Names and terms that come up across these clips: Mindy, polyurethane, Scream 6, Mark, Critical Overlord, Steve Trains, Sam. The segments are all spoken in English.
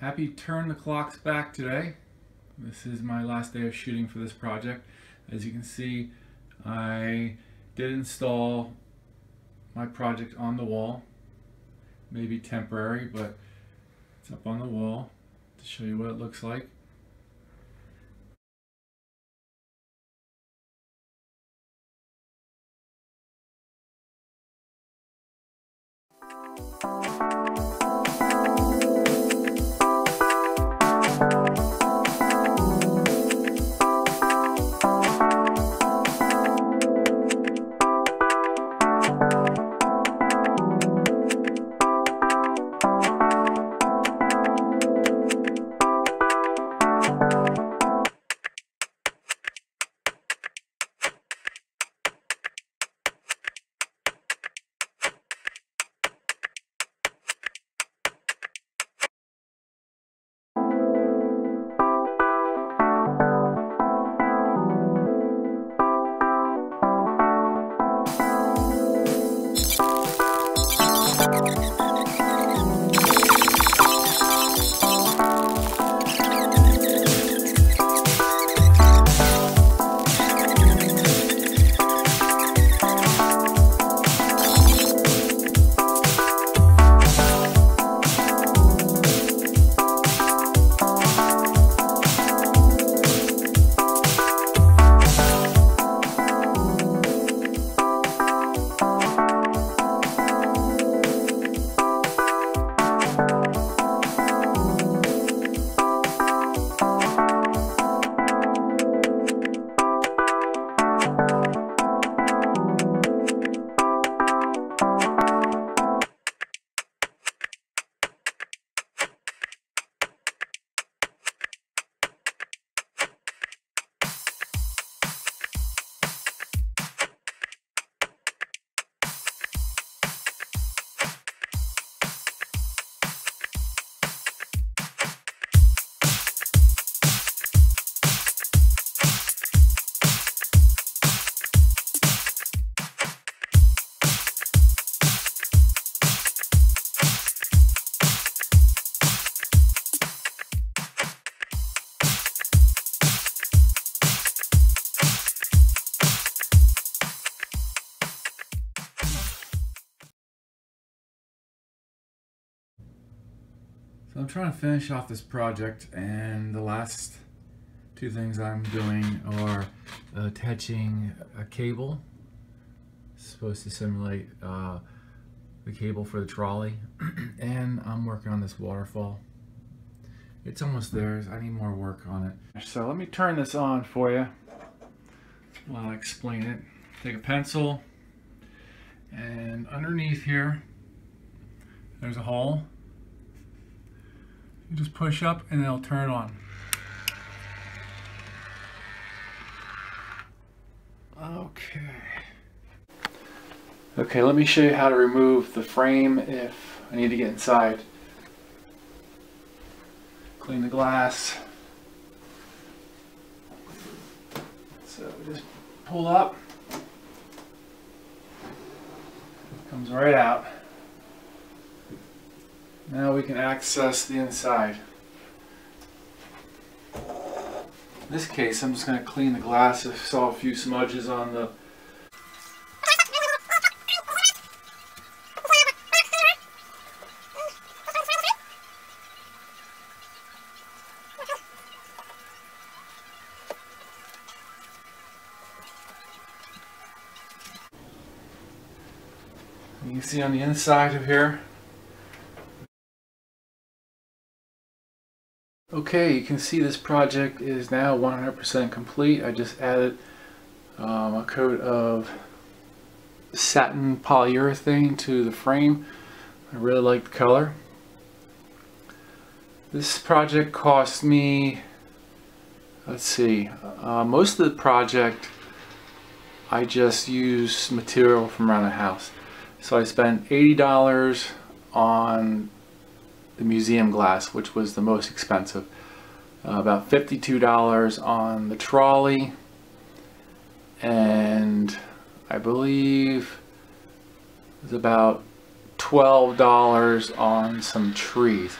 Happy Turn the Clocks Back today. This is my last day of shooting for this project. As you can see, I did install my project on the wall. Maybe temporary, but it's up on the wall to show you what it looks like. So I'm trying to finish off this project, and the last two things I'm doing are attaching a cable. It's supposed to simulate the cable for the trolley, and I'm working on this waterfall. It's almost there. I need more work on it. So let me turn this on for you while I explain it. Take a pencil, and underneath here there's a hole. You just push up and it'll turn it on. Okay, let me show you how to remove the frame if I need to get inside. Clean the glass. So just pull up. Comes right out. Now we can access the inside. In this case, I'm just going to clean the glass. I saw a few smudges on the... You can see on the inside of here. Okay, you can see this project is now 100% complete. I just added a coat of satin polyurethane to the frame. I really like the color. This project cost me, let's see, most of the project I just used material from around the house. So I spent $80 on the museum glass, which was the most expensive, about $52 on the trolley, and I believe it was about $12 on some trees.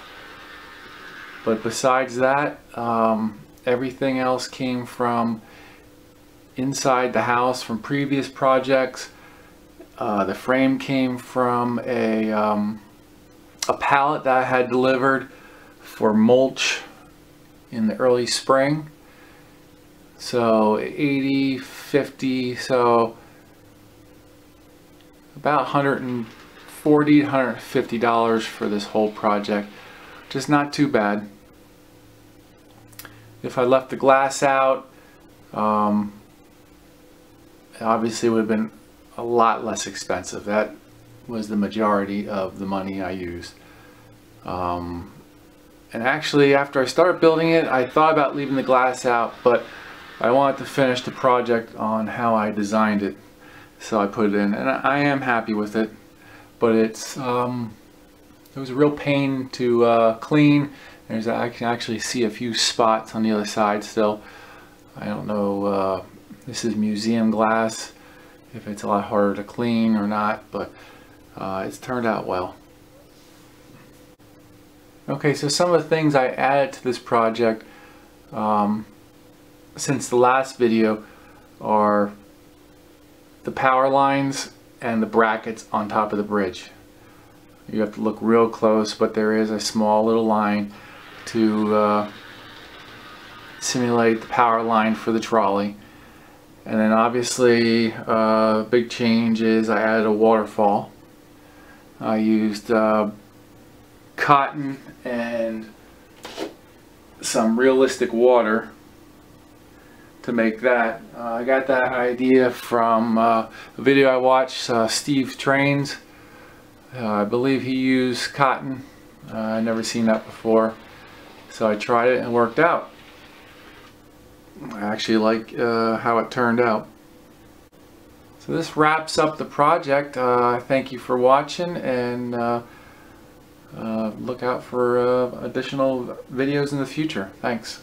But besides that, everything else came from inside the house from previous projects. The frame came from a pallet that I had delivered for mulch in the early spring. So 80, 50, so about $140, $150 for this whole project. Just not too bad. If I left the glass out, it obviously would have been a lot less expensive. That was the majority of the money I used. And actually, after I started building it, I thought about leaving the glass out, but I wanted to finish the project on how I designed it. So I put it in, and I am happy with it, but it's, it was a real pain to clean. I can actually see a few spots on the other side still. I don't know, this is museum glass, if it's a lot harder to clean or not, but it's turned out well. Okay, so some of the things I added to this project since the last video are the power lines and the brackets on top of the bridge. You have to look real close, but there is a small little line to simulate the power line for the trolley. And then obviously big change is I added a waterfall. I used cotton and some realistic water to make that. I got that idea from a video I watched, Steve Trains. I believe he used cotton. I'd never seen that before. So I tried it and it worked out. I actually like how it turned out. So this wraps up the project. Thank you for watching, and look out for additional videos in the future. Thanks.